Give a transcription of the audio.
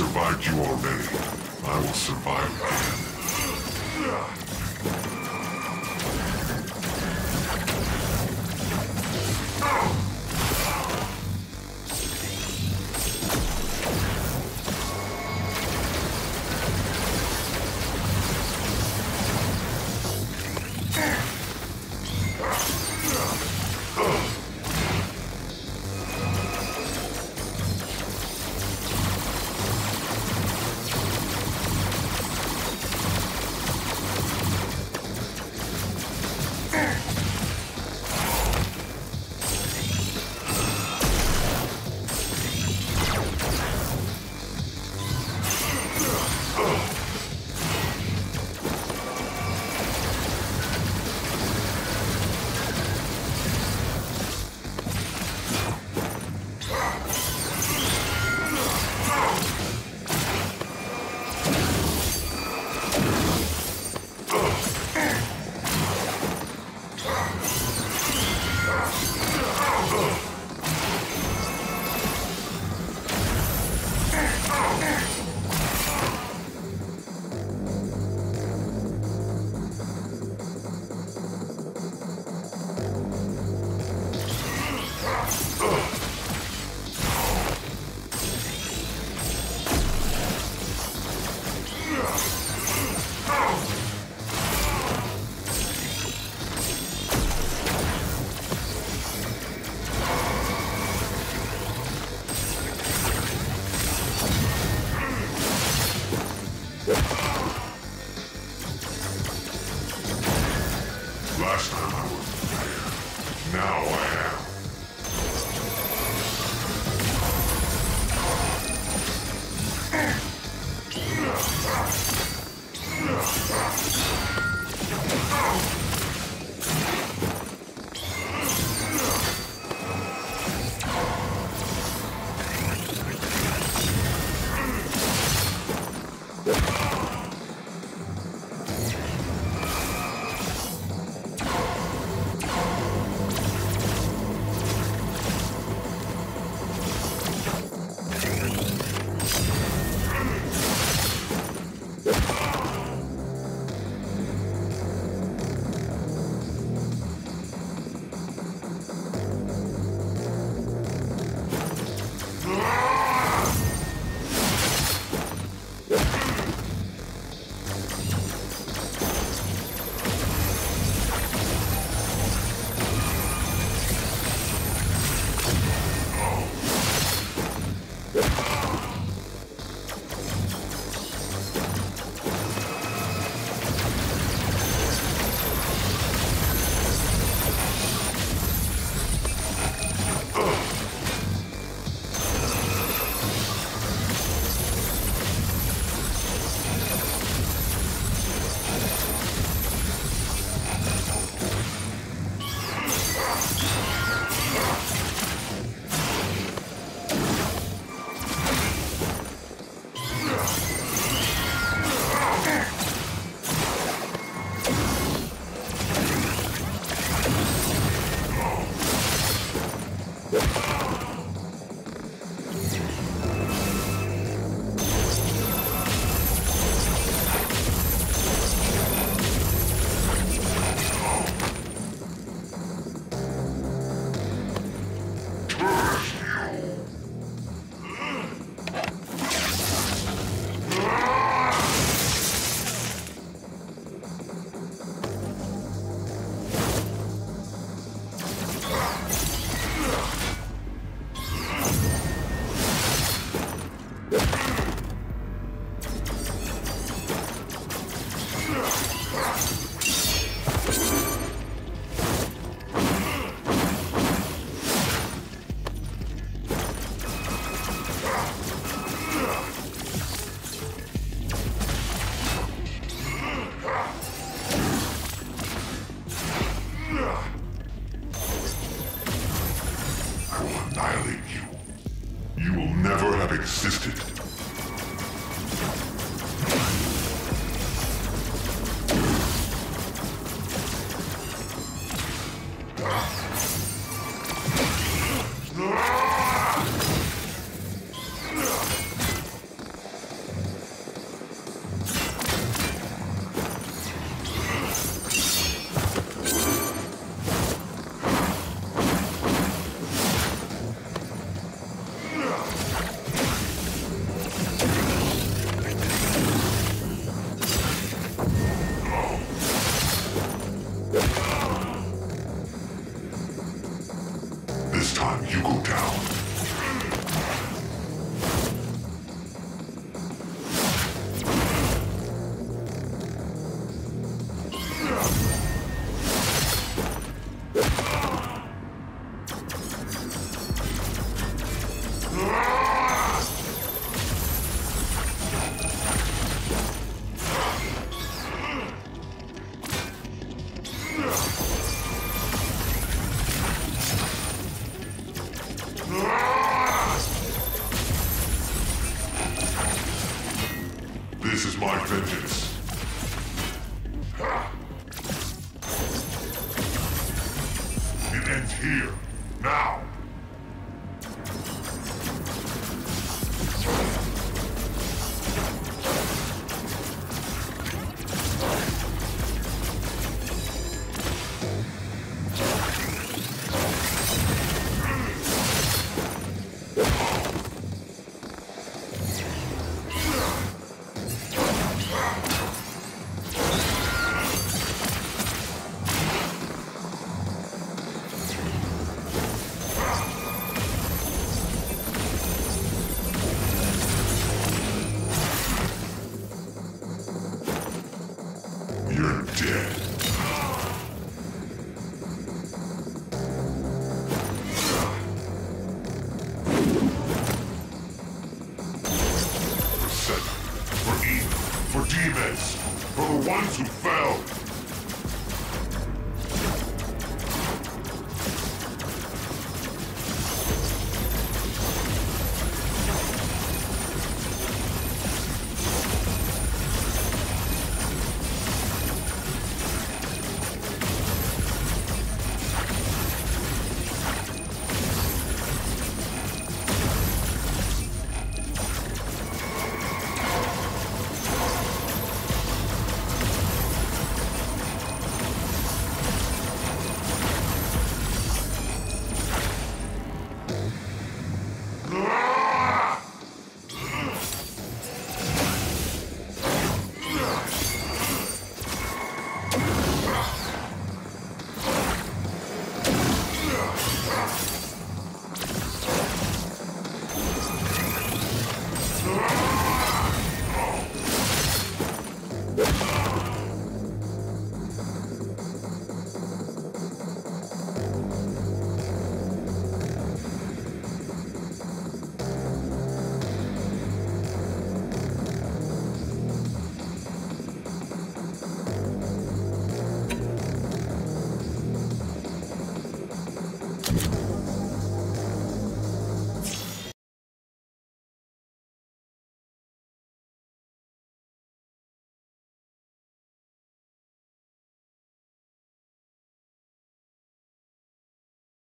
Survived you already. I will survive again. have existed. This is my vengeance. It ends here, now. For demons, for the ones who fell.